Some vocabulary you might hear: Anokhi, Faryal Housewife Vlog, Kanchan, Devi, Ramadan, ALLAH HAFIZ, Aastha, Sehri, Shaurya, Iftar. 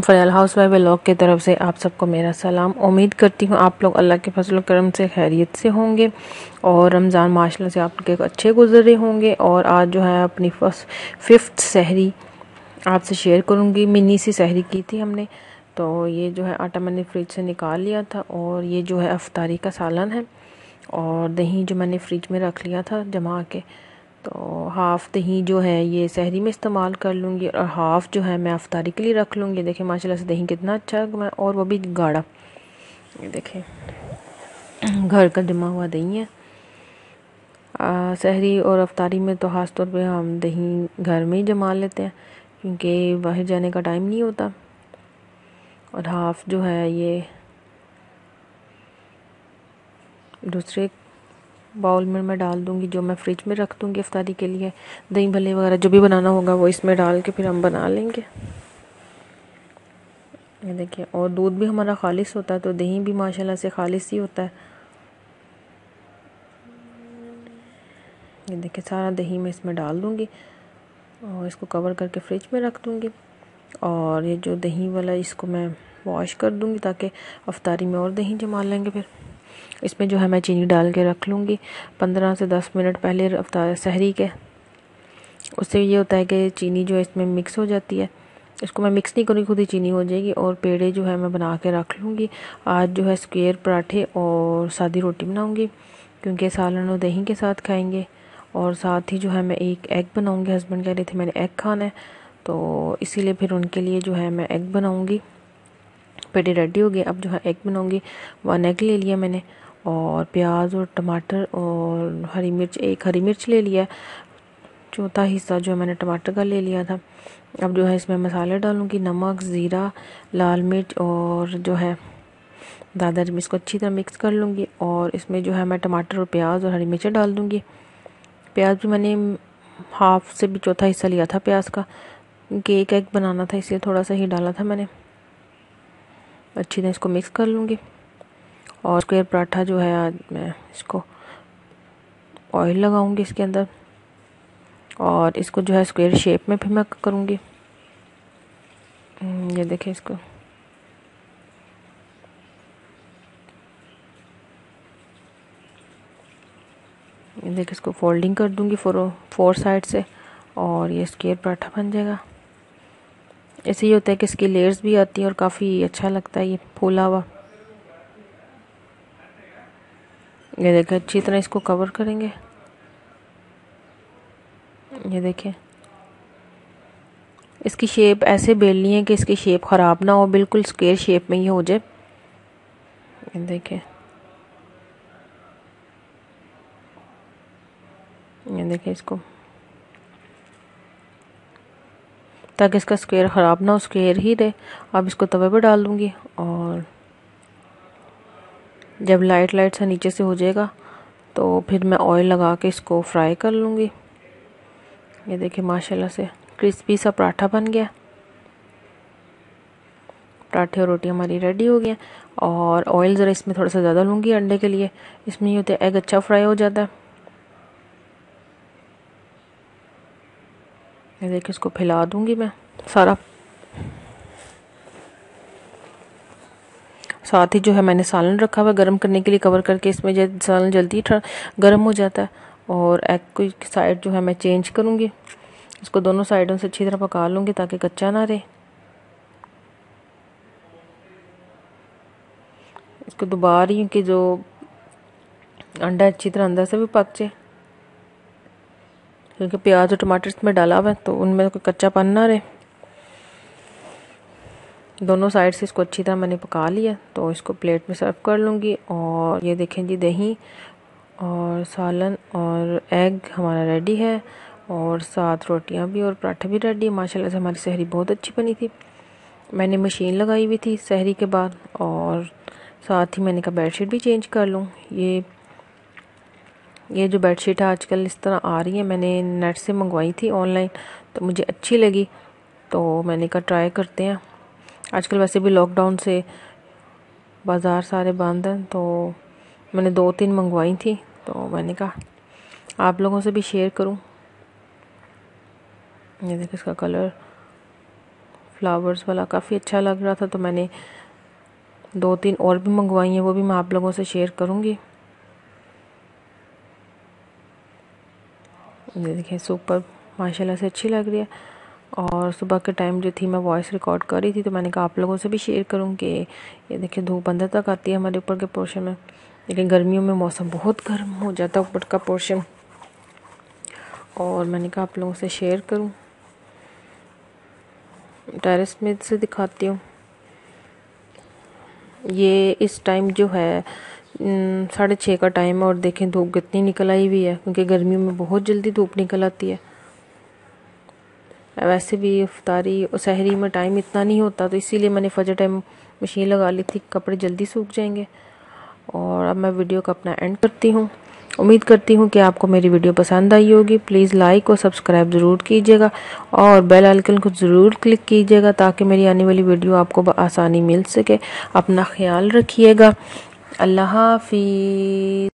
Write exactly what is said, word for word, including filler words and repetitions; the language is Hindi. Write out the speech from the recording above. फरयाल हाउसवाइफ व्लॉग की तरफ से आप सबको मेरा सलाम। उम्मीद करती हूँ आप लोग अल्लाह के फजल करम से खैरियत से होंगे और रमज़ान माशाल्लाह से आपके अच्छे गुजरे होंगे। और आज जो है अपनी फर्स्ट फिफ्थ सहरी आपसे शेयर करूँगी। मिनी सी सहरी की थी हमने, तो ये जो है आटा मैंने फ्रिज से निकाल लिया था और ये जो है अफ्तारी का सालन है। और दही जो मैंने फ्रिज में रख लिया था जमा के, तो हाफ़ दही जो है ये सहरी में इस्तेमाल कर लूँगी और हाफ़ जो है मैं अफ्तारी के लिए रख लूँगी। देखिए माशाल्लाह से दही कितना अच्छा है मैं, और वो भी गाढ़ा। ये देखें घर का जमा हुआ दही है। आ, सहरी और अफ्तारी में तो ख़ास तौर पे हम दही घर में ही जमा लेते हैं क्योंकि बाहर जाने का टाइम नहीं होता। और हाफ़ जो है ये दूसरे बाउल में मैं डाल दूंगी जो मैं फ्रिज में रख दूंगी इफ्तारी के लिए। दही भल्ले वगैरह जो भी बनाना होगा वो इसमें डाल के फिर हम बना लेंगे। ये देखिए, और दूध भी हमारा खालिस होता है तो दही भी माशाल्लाह से खालिस ही होता है। ये देखिए सारा दही मैं इसमें डाल दूंगी और इसको कवर करके फ्रिज में रख दूंगी। और ये जो दही वाला इसको मैं वॉश कर दूंगी ताकि अफ्तारी में और दही जमा लेंगे। फिर इसमें जो है मैं चीनी डाल के रख लूँगी पंद्रह से दस मिनट पहले अफ्तार सहरी के। उससे ये होता है कि चीनी जो है इसमें मिक्स हो जाती है। इसको मैं मिक्स नहीं करूँगी, खुद ही चीनी हो जाएगी। और पेड़े जो है मैं बना के रख लूँगी। आज जो है स्क्वेयर पराठे और सादी रोटी बनाऊँगी क्योंकि सालन और दही के साथ खाएँगे। और साथ ही जो है मैं एक एग बनाऊँगी। हस्बैंड कह रहे थे मैंने एग खाना है, तो इसीलिए फिर उनके लिए जो है मैं एग बनाऊँगी। पेड़े रेडी हो गए, अब जो है एग बनाऊँगी। वन एग ले लिया मैंने, और प्याज और टमाटर और हरी मिर्च, एक हरी मिर्च ले लिया। चौथा हिस्सा जो है मैंने टमाटर का ले लिया था। अब जो है इसमें मसाले डालूँगी, नमक, ज़ीरा, लाल मिर्च और जो है दादा मिर्च को अच्छी तरह मिक्स कर लूँगी। और इसमें जो है मैं टमाटर और प्याज और हरी मिर्च डाल दूँगी। प्याज भी मैंने हाफ से भी चौथा हिस्सा लिया था प्याज का, केक एग बनाना था इसलिए थोड़ा सा ही डाला था मैंने। अच्छी तरह इसको मिक्स कर लूँगी। और स्क्वायर पराठा जो है आज मैं इसको ऑयल लगाऊंगी इसके अंदर, और इसको जो है स्क्वायर शेप में फिर मैं करूँगी। ये देखिए इसको ये देखिए इसको फोल्डिंग कर दूँगी फोरों फोर साइड से, और ये स्क्वायर पराठा बन जाएगा। ऐसे ही होता है कि इसकी लेयर्स भी आती है और काफ़ी अच्छा लगता है ये फूला हुआ। ये देखिए अच्छी तरह इसको कवर करेंगे। ये देखिए इसकी शेप ऐसे बेलनी है कि इसकी शेप ख़राब ना हो, बिल्कुल स्क्वायर शेप में ही हो जाए। ये देखिए ये देखिए इसको, ताकि इसका स्क्वायर ख़राब ना हो, स्क्वायर ही रहे। अब इसको तवे पर डाल दूँगी और जब लाइट लाइट सा नीचे से हो जाएगा तो फिर मैं ऑयल लगा के इसको फ्राई कर लूँगी। ये देखिए माशाल्लाह से क्रिस्पी सा पराठा बन गया। पराठे और रोटी हमारी रेडी हो गई। और ऑयल ज़रा इसमें थोड़ा सा ज़्यादा लूँगी अंडे के लिए, इसमें ये होता है एग अच्छा फ्राई हो जाता है। ये देखिए इसको फैला दूँगी मैं सारा। साथ ही जो है मैंने सालन रखा हुआ गर्म करने के लिए कवर करके, इसमें जब सालन जल्दी गर्म हो जाता है। और एग की साइड जो है मैं चेंज करूँगी, इसको दोनों साइडों से अच्छी तरह पका लूँगी ताकि कच्चा ना रहे। इसको दबा रही हूँ कि जो अंडा अच्छी तरह अंदर से भी पक जाए क्योंकि प्याज और टमाटर इसमें डाला हुआ है तो उनमें कोई कच्चापन ना रहे। दोनों साइड से इसको अच्छी तरह मैंने पका लिया, तो इसको प्लेट में सर्व कर लूँगी। और ये देखें जी दही और सालन और एग हमारा रेडी है, और साथ रोटियां भी और पराठा भी रेडी है। माशाल्लाह से हमारी सहरी बहुत अच्छी बनी थी। मैंने मशीन लगाई हुई थी सहरी के बाद, और साथ ही मैंने कहा बेडशीट भी चेंज कर लूँ। ये ये जो बेडशीट है आजकल इस तरह आ रही है, मैंने नेट से मंगवाई थी ऑनलाइन, तो मुझे अच्छी लगी तो मैंने कहा ट्राई करते हैं। आजकल वैसे भी लॉकडाउन से बाज़ार सारे बंद हैं, तो मैंने दो तीन मंगवाई थी, तो मैंने कहा आप लोगों से भी शेयर करूं। ये देखिए इसका कलर फ्लावर्स वाला काफ़ी अच्छा लग रहा था, तो मैंने दो तीन और भी मंगवाई हैं, वो भी मैं आप लोगों से शेयर करूंगी। ये देखिए सुपर माशाल्लाह से अच्छी लग रही है। और सुबह के टाइम जो थी मैं वॉइस रिकॉर्ड कर रही थी, तो मैंने कहा आप लोगों से भी शेयर करूं कि ये देखिए धूप अंदर तक आती है हमारे ऊपर के पोर्शन में, लेकिन गर्मियों में मौसम बहुत गर्म हो जाता है ऊपर का पोर्शन, और मैंने कहा आप लोगों से शेयर करूं। टेरेस में से दिखाती हूँ। ये इस टाइम जो है साढ़े छः का टाइम है, और देखें धूप कितनी निकल आई हुई है, क्योंकि गर्मियों में बहुत जल्दी धूप निकल आती है। वैसे भी इफ्तारी और सहरी में टाइम इतना नहीं होता, तो इसीलिए मैंने फजर टाइम मशीन लगा ली थी, कपड़े जल्दी सूख जाएंगे। और अब मैं वीडियो का अपना एंड करती हूँ। उम्मीद करती हूँ कि आपको मेरी वीडियो पसंद आई होगी। प्लीज़ लाइक और सब्सक्राइब ज़रूर कीजिएगा, और बेल आइकन को ज़रूर क्लिक कीजिएगा, ताकि मेरी आने वाली वीडियो आपको आसानी मिल सके। अपना ख्याल रखिएगा। अल्लाह हाफिज़।